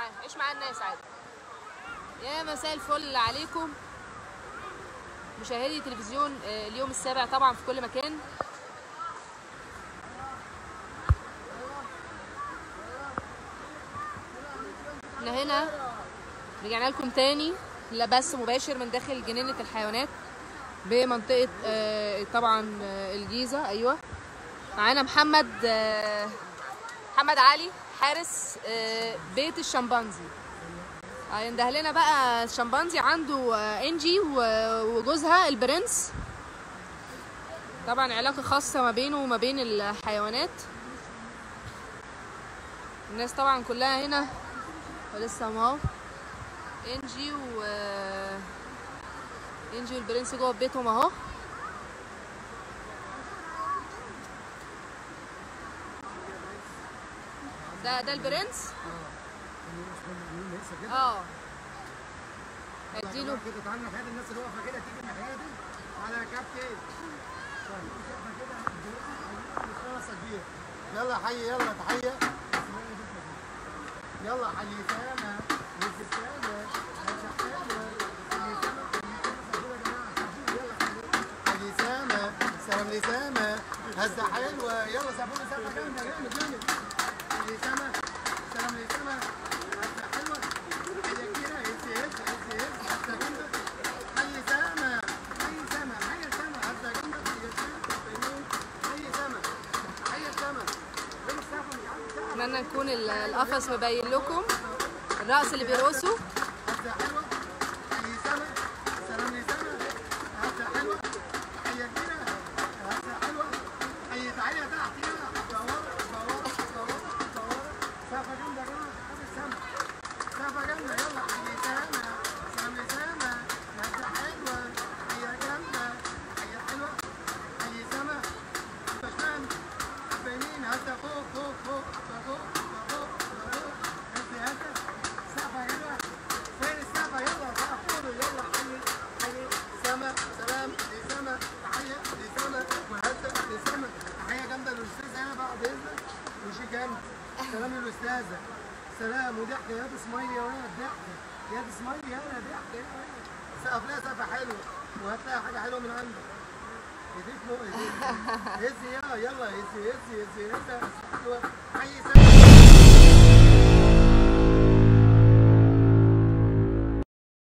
معاهم، عيش مع الناس عادي. يا مساء الفل عليكم مشاهدي تلفزيون اليوم السابع طبعا في كل مكان. احنا هنا رجعنا لكم تاني لبث مباشر من داخل جنينة الحيوانات بمنطقة طبعا الجيزة. ايوه معانا محمد علي حارس بيت الشمبانزي. هينده لنا بقى الشمبانزي عنده انجي وجوزها البرنس. طبعا علاقة خاصة ما بينه وما بين الحيوانات. الناس طبعا كلها هنا ولسه اهو انجي والبرنس جوه بيتهم اهو. ده البرنس اديله كده. تعالى ناحيه الناس اللي واقفه كده، تيجي الناحيه دي على كابتن كده. يلا حي، يلا تحيه، يلا حيتانا وجبتانا وشحتانا حيتانا سلام لسامه هزه حلوه. يلا سابوني سابه جامده جامد جامد لسامه سلام لسامه هزه حلوه يا كيره انت هزه جامده حيتانا حيتانا حيتانا هزه جامده يا كيره حيتانا حيتانا. اتمنى نكون القفص مبين لكم الرقص اللي بيرقصوا. سلام للاستاذه، سلام وضحكه يا اسماعيل يا ولد ضحكه، يا اسماعيل يا ولد ضحكه، سقف لها سقفه حلوه وهتلاقي حاجه حلوه من عندك. ايديك فوق ايديك، يلا يلا حلوه، حي سلام.